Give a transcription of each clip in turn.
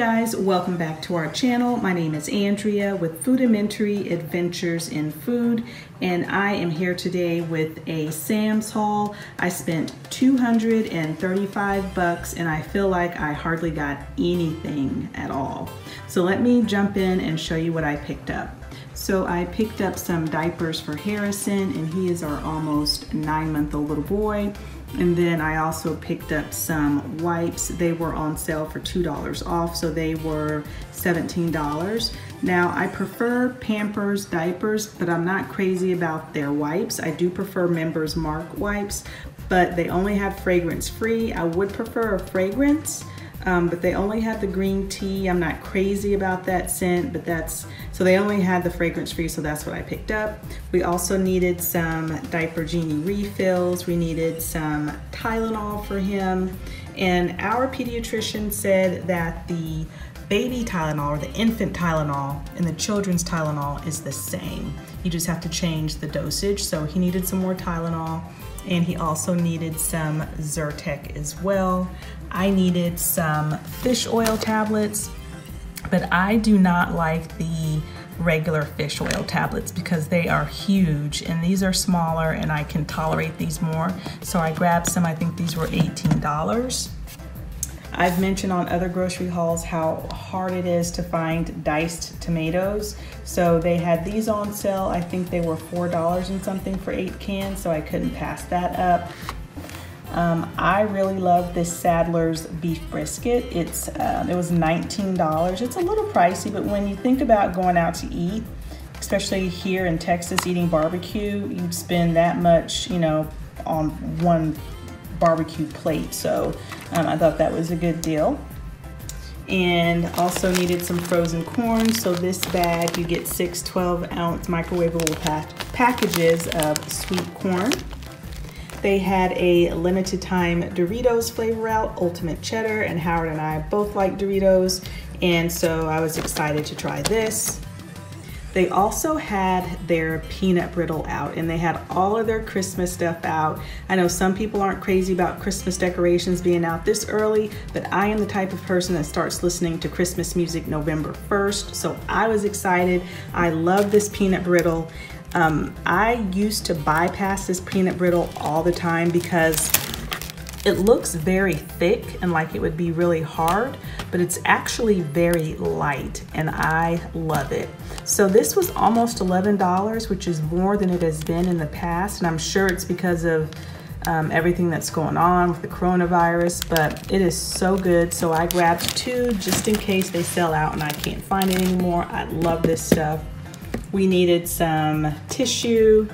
guys, welcome back to our channel. My name is Andrea with Foodamentary Adventures in Food, and I am here today with a Sam's haul. I spent $235 and I feel like I hardly got anything at all. So let me jump in and show you what I picked up. So I picked up some diapers for Harrison, and he is our almost 9-month-old little boy. And then I also picked up some wipes. They were on sale for $2 off, so they were $17. Now, I prefer Pampers diapers, but I'm not crazy about their wipes. I do prefer Member's Mark wipes, but they only have fragrance free. I would prefer a fragrance, but they only had the green tea. I'm not crazy about that scent, but so they only had the fragrance free, so that's what I picked up. We also needed some Diaper Genie refills. We needed some Tylenol for him. And our pediatrician said that the baby Tylenol, or the infant Tylenol, and the children's Tylenol is the same. You just have to change the dosage. So he needed some more Tylenol, and he also needed some Zyrtec as well. I needed some fish oil tablets, but I do not like the regular fish oil tablets because they are huge, and these are smaller and I can tolerate these more. So I grabbed some. I think these were $18. I've mentioned on other grocery hauls how hard it is to find diced tomatoes. So they had these on sale. I think they were $4 and something for 8 cans, so I couldn't pass that up. I really love this Sadler's beef brisket. It was $19. It's a little pricey, but when you think about going out to eat, especially here in Texas, eating barbecue, you'd spend that much, you know, on one barbecue plate. So I thought that was a good deal. And also needed some frozen corn. So this bag, you get 6 12-ounce microwavable packages of sweet corn. They had a limited time Doritos flavor out, Ultimate Cheddar, and Howard and I both like Doritos, and so I was excited to try this. They also had their peanut brittle out, and they had all of their Christmas stuff out. I know some people aren't crazy about Christmas decorations being out this early, but I am the type of person that starts listening to Christmas music November 1st, so I was excited. I love this peanut brittle. I used to bypass this peanut brittle all the time because it looks very thick and like it would be really hard, but it's actually very light, and I love it. So this was almost $11, which is more than it has been in the past, and I'm sure it's because of everything that's going on with the coronavirus, but it is so good. So I grabbed 2 just in case they sell out and I can't find it anymore. I love this stuff. We needed some tissue,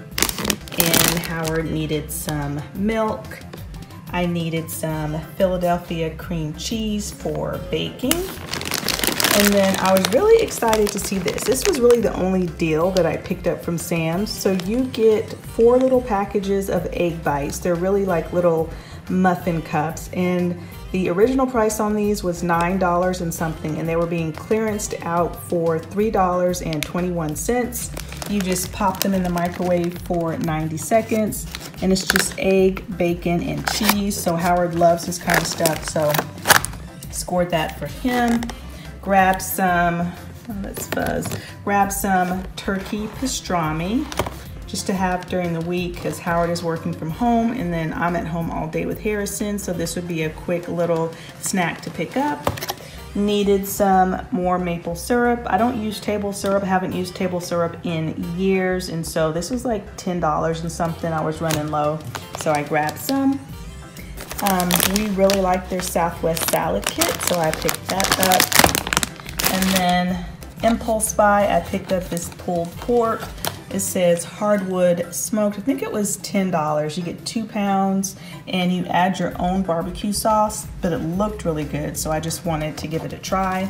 and Howard needed some milk. I needed some Philadelphia cream cheese for baking. And then I was really excited to see this. This was really the only deal that I picked up from Sam's. So you get 4 little packages of egg bites. They're really like little muffin cups, and the original price on these was $9 and something, and they were being clearanced out for $3.21. You just pop them in the microwave for 90 seconds, and it's just egg, bacon, and cheese. So Howard loves this kind of stuff, so scored that for him. Grab some, grab some turkey pastrami, just to have during the week because Howard is working from home and then I'm at home all day with Harrison, so this would be a quick little snack to pick up. Needed some more maple syrup. I don't use table syrup, haven't used table syrup in years, and so this was like $10 and something. I was running low, so I grabbed some. We really like their Southwest Salad Kit, so I picked that up. And then impulse buy, I picked up this pulled pork. It says hardwood smoked. I think it was $10. You get 2 pounds and you add your own barbecue sauce, but it looked really good, so I just wanted to give it a try.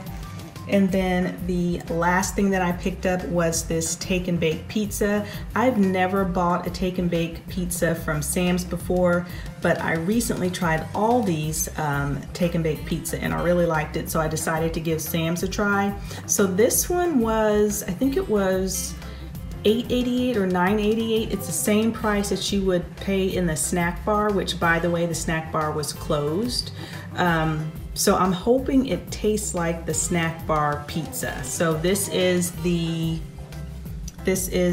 And then the last thing that I picked up was this take and bake pizza. I've never bought a take and bake pizza from Sam's before, but I recently tried all these take and bake pizza and I really liked it, so I decided to give Sam's a try. So this one was, I think it was $8.88 or $9.88. It's the same price that you would pay in the snack bar, which, by the way, the snack bar was closed. So I'm hoping it tastes like the snack bar pizza. So this is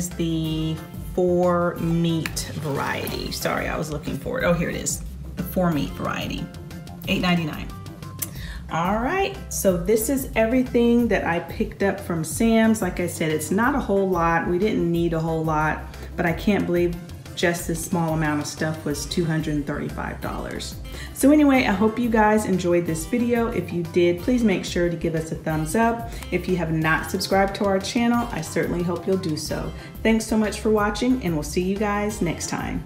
the four meat variety. Sorry, I was looking for it. Oh, here it is. The four meat variety, $8.99. All right, so this is everything that I picked up from Sam's. Like I said, it's not a whole lot. We didn't need a whole lot, but I can't believe just this small amount of stuff was $235. So anyway, I hope you guys enjoyed this video. If you did, please make sure to give us a thumbs up. If you have not subscribed to our channel, I certainly hope you'll do so. Thanks so much for watching, and we'll see you guys next time.